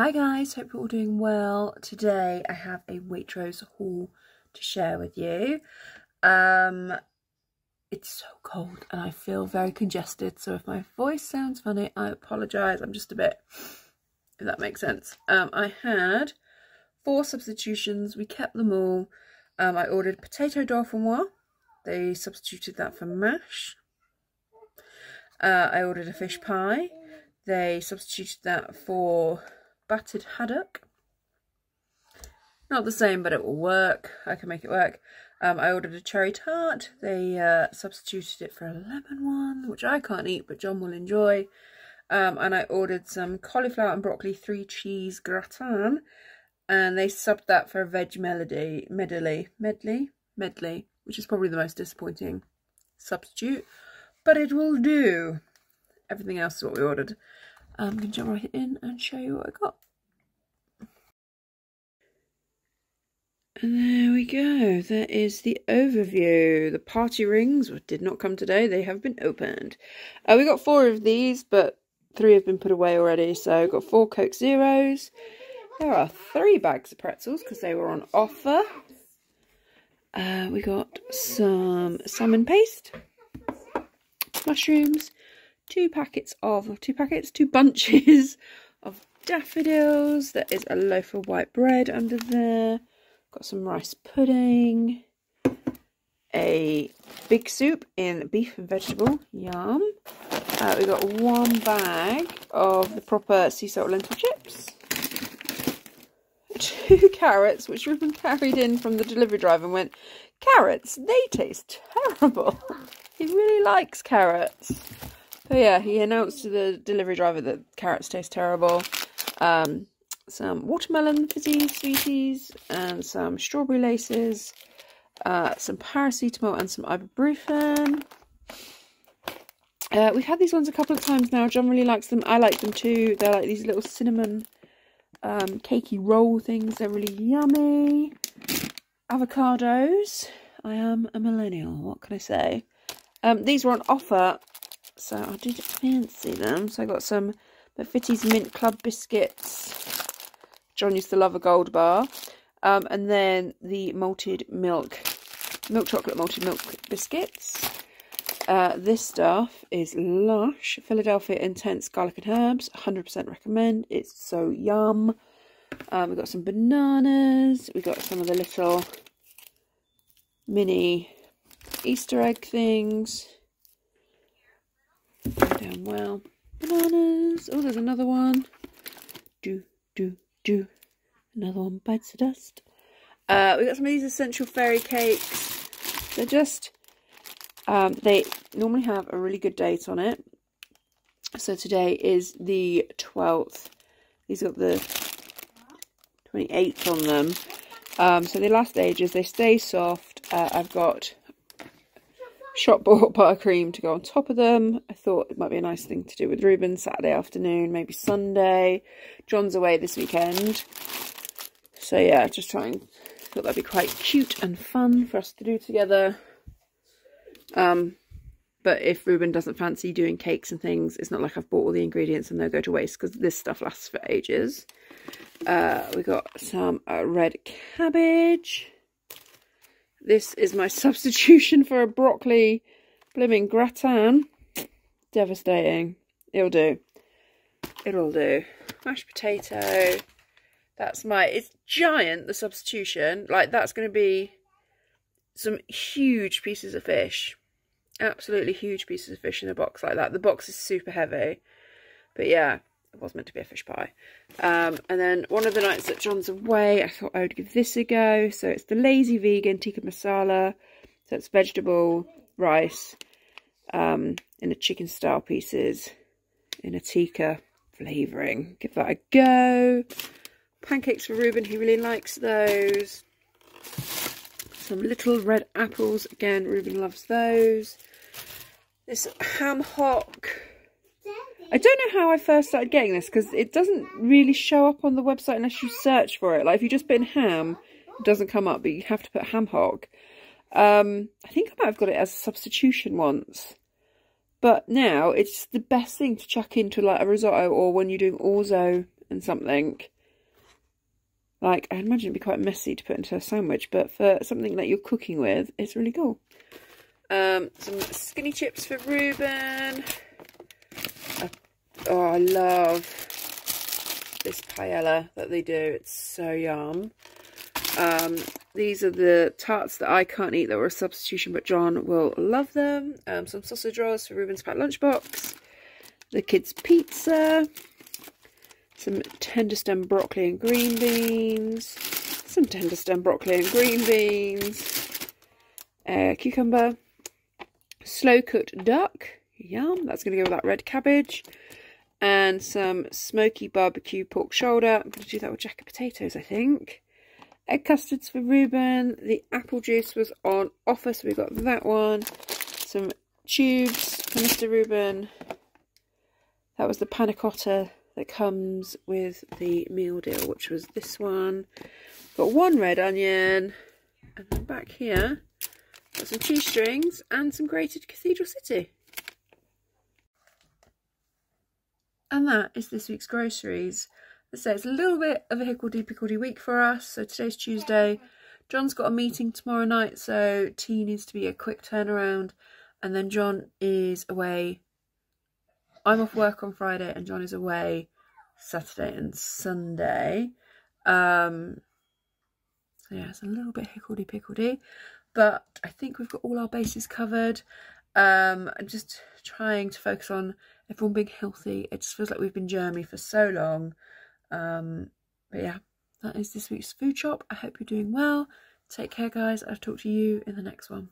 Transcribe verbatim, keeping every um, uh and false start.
Hi guys, hope you're all doing well. Today I have a Waitrose haul to share with you. Um, it's so cold and I feel very congested, so if my voice sounds funny, I apologise. I'm just a bit, if that makes sense. Um, I had four substitutions, we kept them all. Um, I ordered potato dauphinoise, they substituted that for mash. Uh, I ordered a fish pie, they substituted that for battered haddock. Not the same, but it will work. I can make it work. Um, I ordered a cherry tart. They uh, substituted it for a lemon one, which I can't eat, but John will enjoy. Um, and I ordered some cauliflower and broccoli three cheese gratin, and they subbed that for a veg melody, medley, medley, medley, which is probably the most disappointing substitute, but it will do. Everything else is what we ordered. I'm going to jump right in and show you what I got. And there we go. That is the overview. The party rings did not come today. They have been opened. Uh, we got four of these, but three have been put away already. So we've got four Coke Zeros. There are three bags of pretzels because they were on offer. Uh, we got some salmon paste, mushrooms, two packets of, two packets, two bunches of daffodils. There is a loaf of white bread under there. Got some rice pudding, a big soup in beef and vegetable, yum. Uh, we got one bag of the proper sea salt lentil chips. Two carrots, which Ruben carried in from the delivery driver and went, carrots, they taste terrible. He really likes carrots. So yeah, he announced to the delivery driver that carrots taste terrible. Um, some watermelon fizzy sweeties and some strawberry laces, uh, some paracetamol and some ibuprofen. Uh, we've had these ones a couple of times now. John really likes them. I like them too. They're like these little cinnamon um, cakey roll things. They're really yummy. Avocados. I am a millennial. What can I say? Um, these were on offer, so I did fancy them. So I got some McVitie's Mint Club biscuits. John used to love a gold bar. Um, and then the malted milk, milk chocolate malted milk biscuits. Uh, this stuff is lush. Philadelphia Intense Garlic and Herbs. one hundred percent recommend. It's so yum. Um, we got some bananas. We got some of the little mini Easter egg things. Damn well. Bananas. Oh, there's another one. Do, do, do. Another one bites the dust. Uh, we got some of these essential fairy cakes. They're just, um, they normally have a really good date on it. So today is the twelfth. These got the twenty-eighth on them. Um, so they last ages. They stay soft. Uh, I've got shop bought buttercream to go on top of them. I thought it might be a nice thing to do with Ruben Saturday afternoon, maybe Sunday. John's away this weekend, so yeah, just trying. Thought that'd be quite cute and fun for us to do together. Um, but if Ruben doesn't fancy doing cakes and things, it's not like I've bought all the ingredients and they'll go to waste because this stuff lasts for ages. Uh, we got some uh, red cabbage. This is my substitution for a broccoli blooming gratin. Devastating. It'll do. It'll do. Mashed potato. That's my... It's giant, the substitution. Like, that's going to be some huge pieces of fish. Absolutely huge pieces of fish in a box like that. The box is super heavy. But yeah, it was meant to be a fish pie. Um, and then one of the nights that John's away, I thought I would give this a go. So it's the Lazy Vegan Tikka Masala. So it's vegetable, rice, um, in the chicken style pieces, in a tikka flavouring. Give that a go. Pancakes for Ruben, he really likes those. Some little red apples, again, Ruben loves those. This ham hock. I don't know how I first started getting this because it doesn't really show up on the website unless you search for it. Like if you just put in ham, it doesn't come up, but you have to put ham hock. Um, I think I might have got it as a substitution once. But now it's the best thing to chuck into like a risotto or when you're doing orzo in something, like, I'd imagine it'd be quite messy to put into a sandwich, but for something that you're cooking with, it's really cool. Um, some skinny chips for Reuben. I, oh, I love this paella that they do. It's so yum. Um, these are the tarts that I can't eat that were a substitution, but John will love them. Um, some sausage rolls for Reuben's packed lunchbox. The kids' pizza. Some tender stem broccoli and green beans. Some tender stem broccoli and green beans. Uh, cucumber. Slow cooked duck. Yum. That's going to go with that red cabbage. And some smoky barbecue pork shoulder. I'm going to do that with jacket potatoes, I think. Egg custards for Reuben. The apple juice was on offer, so we got that one. Some tubes for Mister Reuben. That was the panna cotta that comes with the meal deal, which was this one. Got one red onion. And then back here, got some cheese strings and some grated Cathedral City. And that is this week's groceries. As I say, it's a little bit of a hickledy-pickledy week for us. So today's Tuesday. John's got a meeting tomorrow night, so tea needs to be a quick turnaround. And then John is away. I'm off work on Friday, and John is away Saturday and Sunday. Um, so yeah, it's a little bit hickledy-pickledy. But I think we've got all our bases covered. Um, I'm just trying to focus on everyone being healthy. It just feels like we've been germy for so long. Um, but yeah, that is this week's food shop. I hope you're doing well. Take care, guys. I'll talk to you in the next one.